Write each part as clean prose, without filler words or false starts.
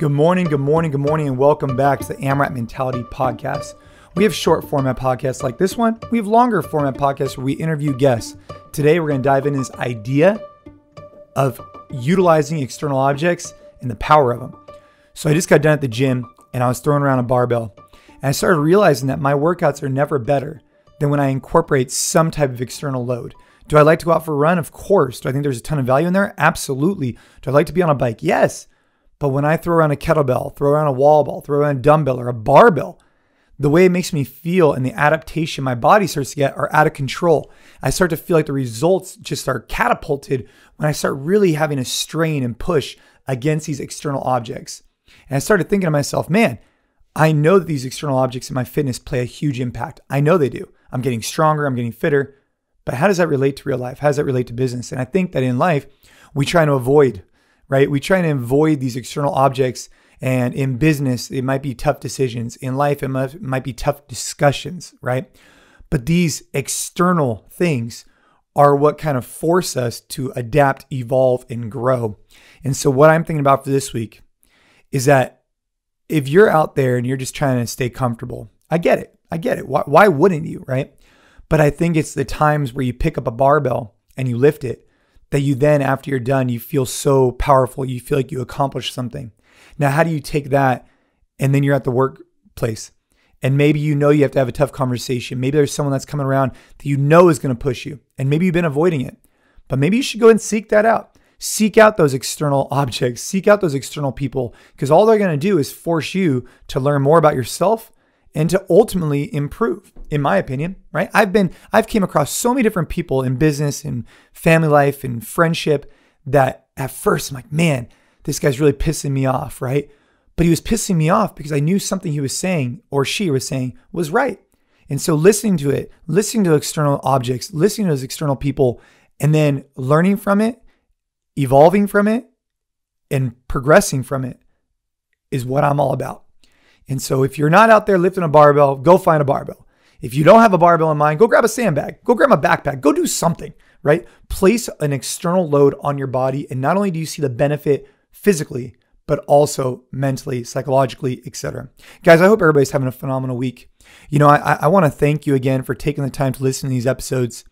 Good morning, and welcome back to the AMRAP Mentality Podcast. We have short format podcasts like this one. We have longer format podcasts where we interview guests. Today, we're going to dive into this idea of utilizing external objects and the power of them. So I just got done at the gym, and I was throwing around a barbell. And I started realizing that my workouts are never better than when I incorporate some type of external load. Do I like to go out for a run? Of course. Do I think there's a ton of value in there? Absolutely. Do I like to be on a bike? Yes. But when I throw around a kettlebell, throw around a wall ball, throw around a dumbbell or a barbell, the way it makes me feel and the adaptation my body starts to get are out of control. I start to feel like the results just are catapulted when I start really having a strain and push against these external objects. And I started thinking to myself, man, I know that these external objects in my fitness play a huge impact. I know they do. I'm getting stronger, I'm getting fitter, but how does that relate to real life? How does that relate to business? And I think that in life, we try to avoid We try to avoid these external objects, and in business, it might be tough decisions. In life, it might be tough discussions, right? But these external things are what kind of force us to adapt, evolve, and grow. And so what I'm thinking about for this week is that if you're out there and you're just trying to stay comfortable, I get it. Why wouldn't you, right? But I think it's the times where you pick up a barbell and you lift it that you then, after you're done, you feel so powerful. You feel like you accomplished something. Now, how do you take that and then you're at the workplace? And maybe you know you have to have a tough conversation. Maybe there's someone that's coming around that you know is going to push you. And maybe you've been avoiding it. But maybe you should go and seek that out. Seek out those external objects. Seek out those external people. Because all they're going to do is force you to learn more about yourself and to ultimately improve, in my opinion, right? I've came across so many different people in business and family life and friendship that at first I'm like, man, this guy's really pissing me off, right? But he was pissing me off because I knew something he was saying or she was saying was right. And so listening to it, listening to external objects, listening to those external people, and then learning from it, evolving from it, and progressing from it is what I'm all about. And so if you're not out there lifting a barbell, go find a barbell. If you don't have a barbell in mind, go grab a sandbag, go grab a backpack, go do something, right? Place an external load on your body. And not only do you see the benefit physically, but also mentally, psychologically, etc. Guys, I hope everybody's having a phenomenal week. You know, I want to thank you again for taking the time to listen to these episodes.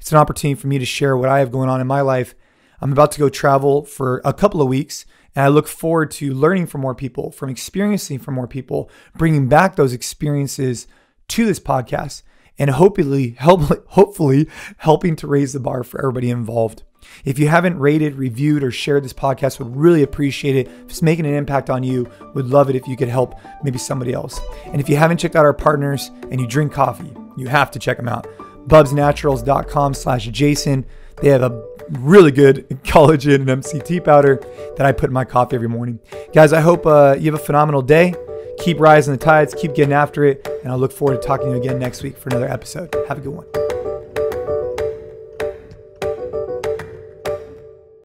It's an opportunity for me to share what I have going on in my life. I'm about to go travel for a couple of weeks, and I look forward to learning from more people, from experiencing from more people, bringing back those experiences to this podcast, and hopefully helping to raise the bar for everybody involved. If you haven't rated, reviewed, or shared this podcast, would really appreciate it. If it's making an impact on you, would love it if you could help maybe somebody else. And if you haven't checked out our partners and you drink coffee, you have to check them out. BubsNaturals.com/Jason. They have a really good collagen and MCT powder that I put in my coffee every morning. Guys, I hope you have a phenomenal day. Keep rising the tides, keep getting after it, and I look forward to talking to you again next week for another episode. Have a good one.